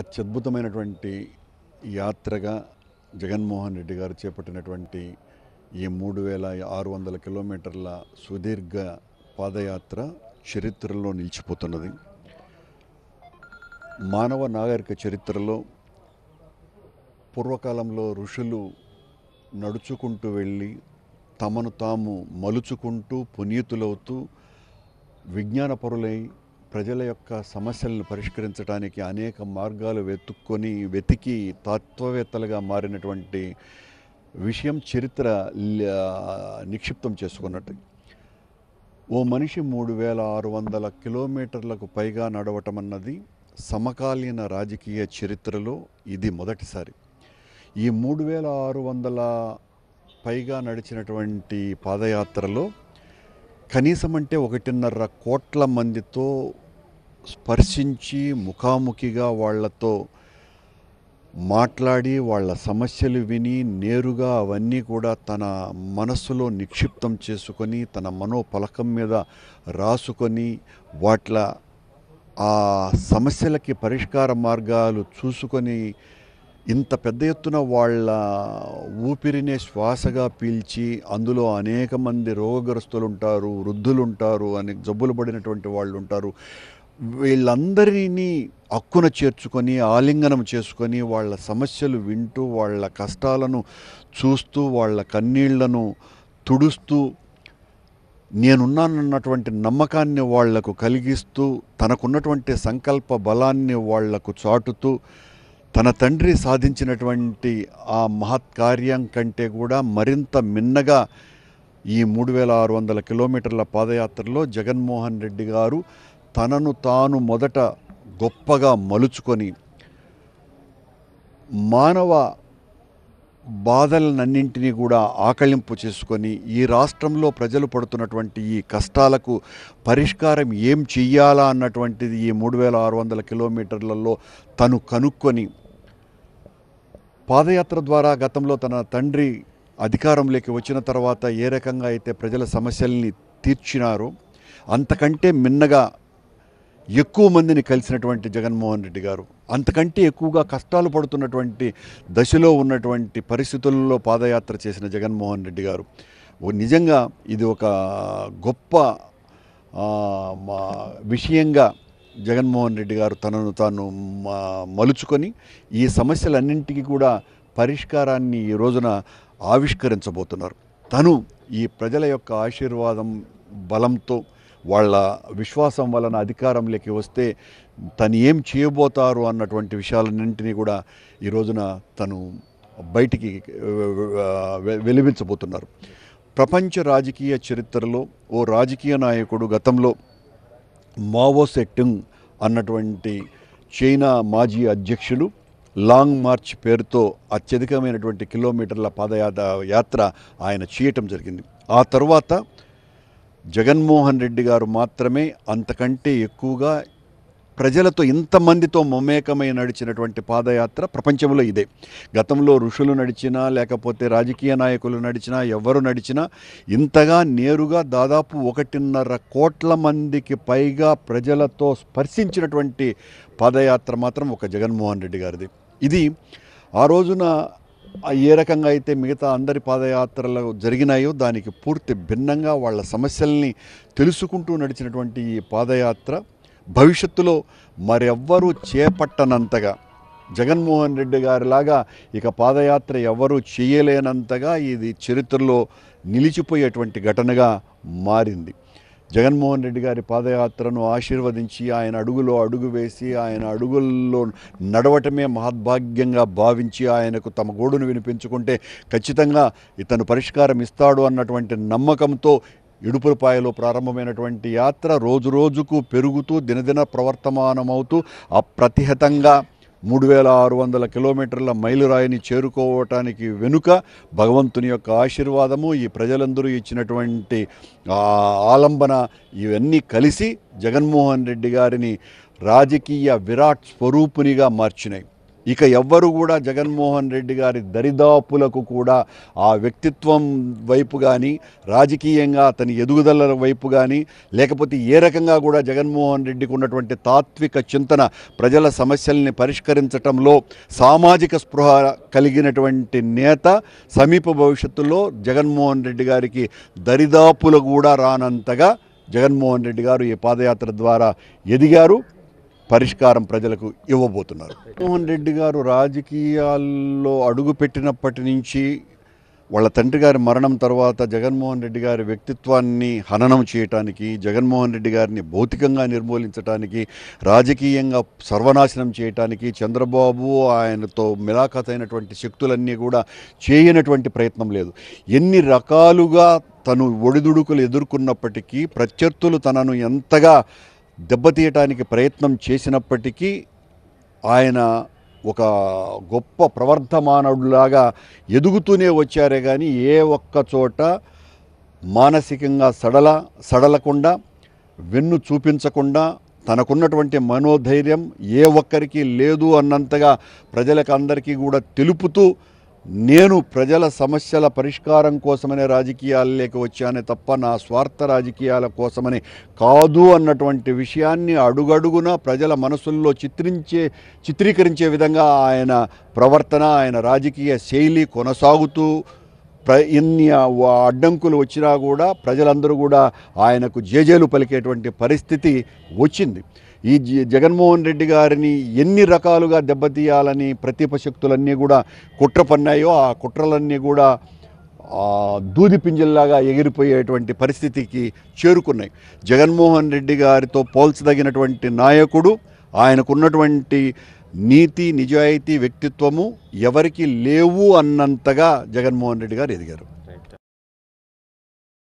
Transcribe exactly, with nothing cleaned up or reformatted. అత్యద్భుతమైనటువంటి యాత్రగా జగన్మోహన్ రెడ్డి గారు చేపట్టినటువంటి ఈ మూడు వేల ఆరు వందల కిలోమీటర్ల సుదీర్ఘ పాదయాత్ర చరిత్రలో నిలిచిపోతున్నది. మానవ నాగరిక చరిత్రలో పూర్వకాలంలో ఋషులు నడుచుకుంటూ వెళ్ళి తమను తాము మలుచుకుంటూ పునీతులవుతూ విజ్ఞానపరులై ప్రజల యొక్క సమస్యలను పరిష్కరించడానికి అనేక మార్గాలు వెతుక్కొని వెతికి తత్వవేత్తలుగా మారినటువంటి విషయం చరిత్ర నిక్షిప్తం చేసుకున్నట్టు. ఓ మనిషి మూడు వేల ఆరు వందల కిలోమీటర్లకు పైగా నడవటం అన్నది సమకాలీన రాజకీయ చరిత్రలో ఇది మొదటిసారి. ఈ మూడు వేల ఆరు వందల పైగా నడిచినటువంటి పాదయాత్రలో కనీసం అంటే ఒకటిన్నర కోట్ల మందితో స్పర్శించి ముఖాముఖిగా వాళ్లతో మాట్లాడి వాళ్ళ సమస్యలు విని నేరుగా అవన్నీ కూడా తన మనస్సులో నిక్షిప్తం చేసుకొని తన మనోపలకం మీద రాసుకొని వాట్ల ఆ సమస్యలకి పరిష్కార మార్గాలు చూసుకొని ఇంత పెద్ద ఎత్తున వాళ్ళ ఊపిరినే శ్వాసగా పీల్చి అందులో అనేక మంది రోగగ్రస్తులు ఉంటారు, వృద్ధులు ఉంటారు, అనేక జబ్బులు పడినటువంటి వాళ్ళు ఉంటారు. వీళ్ళందరినీ అక్కున చేర్చుకొని ఆలింగనం చేసుకొని వాళ్ళ సమస్యలు వింటూ వాళ్ళ కష్టాలను చూస్తూ వాళ్ళ కన్నీళ్లను తుడుస్తూ నేనున్నానన్నటువంటి నమ్మకాన్ని వాళ్లకు కలిగిస్తూ తనకున్నటువంటి సంకల్ప బలాన్ని వాళ్లకు చాటుతూ తన తండ్రి సాధించినటువంటి ఆ మహత్కార్యం కంటే కూడా మరింత మిన్నగా ఈ మూడు వేల ఆరు వందల కిలోమీటర్ల పాదయాత్రలో జగన్మోహన్ రెడ్డి గారు తనను తాను మొదట గొప్పగా మలుచుకొని మానవ బాధలన్నింటినీ కూడా ఆకళింపు చేసుకొని ఈ రాష్ట్రంలో ప్రజలు పడుతున్నటువంటి ఈ కష్టాలకు పరిష్కారం ఏం చెయ్యాలా అన్నటువంటిది ఈ మూడు వేల ఆరు వందల కిలోమీటర్లలో తను కనుక్కొని పాదయాత్ర ద్వారా గతంలో తన తండ్రి అధికారంలోకి వచ్చిన తర్వాత ఏ రకంగా అయితే ప్రజల సమస్యల్ని తీర్చినారో అంతకంటే మిన్నగా ఎక్కువ మందిని కలిసినటువంటి జగన్మోహన్ రెడ్డి గారు అంతకంటే ఎక్కువగా కష్టాలు పడుతున్నటువంటి దశలో ఉన్నటువంటి పరిస్థితుల్లో పాదయాత్ర చేసిన జగన్మోహన్ రెడ్డి గారు నిజంగా ఇది ఒక గొప్ప విషయంగా జగన్మోహన్ రెడ్డి గారు తనను తాను మలుచుకొని ఈ సమస్యలన్నింటికి కూడా పరిష్కారాన్ని ఈ రోజున ఆవిష్కరించబోతున్నారు. తను ఈ ప్రజల యొక్క ఆశీర్వాదం బలంతో వాళ్ళ విశ్వాసం వలన అధికారంలోకి వస్తే తను ఏం చేయబోతారు అన్నటువంటి విషయాలన్నింటినీ కూడా ఈ రోజున తను బయటికి వెలివించబోతున్నారు. ప్రపంచ రాజకీయ చరిత్రలో ఓ రాజకీయ నాయకుడు గతంలో మావో సెట్టింగ్ అన్నటువంటి చైనా మాజీ అధ్యక్షులు లాంగ్ మార్చ్ పేరుతో అత్యధికమైనటువంటి కిలోమీటర్ల పాదయాత్ర యాత్ర ఆయన చేయటం జరిగింది. ఆ తర్వాత జగన్మోహన్ రెడ్డి గారు మాత్రమే అంతకంటే ఎక్కువగా ప్రజలతో ఇంతమందితో మమేకమై నడిచినటువంటి పాదయాత్ర ప్రపంచంలో ఇదే. గతంలో ఋషులు నడిచినా లేకపోతే రాజకీయ నాయకులు నడిచినా ఎవరు నడిచినా ఇంతగా నేరుగా దాదాపు ఒకటిన్నర కోట్ల మందికి పైగా ప్రజలతో స్పర్శించినటువంటి పాదయాత్ర మాత్రం ఒక జగన్మోహన్ రెడ్డి గారిది. ఇది ఆ రోజున ఏ రకంగా అయితే మిగతా అందరి పాదయాత్రలు జరిగినాయో దానికి పూర్తి భిన్నంగా వాళ్ళ సమస్యల్ని తెలుసుకుంటూ నడిచినటువంటి ఈ పాదయాత్ర భవిష్యత్తులో మరెవ్వరూ చేపట్టనంతగా జగన్మోహన్ రెడ్డి గారిలాగా ఇక పాదయాత్ర ఎవరూ చేయలేనంతగా ఇది చరిత్రలో నిలిచిపోయేటువంటి ఘటనగా మారింది. జగన్మోహన్ రెడ్డి గారి పాదయాత్రను ఆశీర్వదించి ఆయన అడుగులో అడుగు వేసి ఆయన అడుగుల్లో నడవటమే మహద్భాగ్యంగా భావించి ఆయనకు తమ గోడును వినిపించుకుంటే ఖచ్చితంగా ఇతను పరిష్కారం ఇస్తాడు అన్నటువంటి నమ్మకంతో ఇడుపులపాయలో ప్రారంభమైనటువంటి యాత్ర రోజు రోజుకు పెరుగుతూ దినదిన ప్రవర్తమానమవుతూ అప్రతిహతంగా మూడు వేల ఆరు వందల కిలోమీటర్ల మైలురాయిని చేరుకోవటానికి వెనుక భగవంతుని యొక్క ఆశీర్వాదము ఈ ప్రజలందరూ ఇచ్చినటువంటి ఆలంబన ఇవన్నీ కలిసి జగన్మోహన్ రెడ్డి గారిని రాజకీయ విరాట్ స్వరూపునిగా మార్చినాయి. ఇక ఎవ్వరు కూడా జగన్ మోహన్ రెడ్డి గారి దరిదాపులకు కూడా ఆ వ్యక్తిత్వం వైపు గాని రాజకీయంగా అతని ఎదుగుదల వైపు గాని లేకపోతే ఏ రకంగా కూడా జగన్ మోహన్ రెడ్డికి ఉన్నటువంటి తాత్విక చింతన ప్రజల సమస్యల్ని పరిష్కరించడంలో సామాజిక స్పృహ కలిగినటువంటి నేత సమీప భవిష్యత్తులో జగన్ మోహన్ రెడ్డి గారికి దరిదాపులు కూడా రానంతగా జగన్ మోహన్ రెడ్డి గారు ఈ పాదయాత్ర ద్వారా ఎదిగారు పరిష్కారం ప్రజలకు ఇవ్వబోతున్నారు. మోహన్ రెడ్డి గారు రాజకీయాల్లో అడుగుపెట్టినప్పటి నుంచి వాళ్ళ తండ్రి గారి మరణం తర్వాత జగన్మోహన్ రెడ్డి గారి వ్యక్తిత్వాన్ని హననం చేయటానికి జగన్మోహన్ రెడ్డి గారిని భౌతికంగా నిర్మూలించడానికి రాజకీయంగా సర్వనాశనం చేయటానికి చంద్రబాబు ఆయనతో మిలాఖత్ అయినటువంటి శక్తులన్నీ కూడా చేయనటువంటి ప్రయత్నం లేదు. ఎన్ని రకాలుగా తను ఒడిదుడుకులు ఎదుర్కొన్నప్పటికీ ప్రత్యర్థులు తనను ఎంతగా దెబ్బతీయటానికి ప్రయత్నం చేసినప్పటికీ ఆయన ఒక గొప్ప ప్రవర్ధమానుడిలాగా ఎదుగుతూనే వచ్చారే కానీ ఏ ఒక్క చోట మానసికంగా సడల సడలకుండా వెన్ను చూపించకుండా తనకున్నటువంటి మనోధైర్యం ఏ ఒక్కరికి లేదు అన్నంతగా ప్రజలకు అందరికీ కూడా తెలుపుతూ నేను ప్రజల సమస్యల పరిష్కారం కోసమనే రాజకీయాల్లోకి వచ్చానే తప్ప నా స్వార్థ రాజకీయాల కోసమని కాదు అన్నటువంటి విషయాన్ని అడుగడుగునా ప్రజల మనసుల్లో చిత్రించే చిత్రీకరించే విధంగా ఆయన ప్రవర్తన ఆయన రాజకీయ శైలి కొనసాగుతూ ఇన్ని అడ్డంకులు వచ్చినా కూడా ప్రజలందరూ కూడా ఆయనకు జేజేలు పలికేటువంటి పరిస్థితి వచ్చింది. ఈ జగన్మోహన్ రెడ్డి గారిని ఎన్ని రకాలుగా దెబ్బతీయాలని ప్రతిపశక్తులన్నీ కూడా కుట్ర పన్నాయో ఆ కుట్రలన్నీ కూడా దూది పింజల్లాగా ఎగిరిపోయేటువంటి పరిస్థితికి చేరుకున్నాయి. జగన్మోహన్ రెడ్డి గారితో పోల్చదగినటువంటి నాయకుడు ఆయనకున్నటువంటి నీతి నిజాయితీ వ్యక్తిత్వము ఎవరికి లేవు అన్నంతగా జగన్మోహన్ రెడ్డి గారు ఎదిగారు.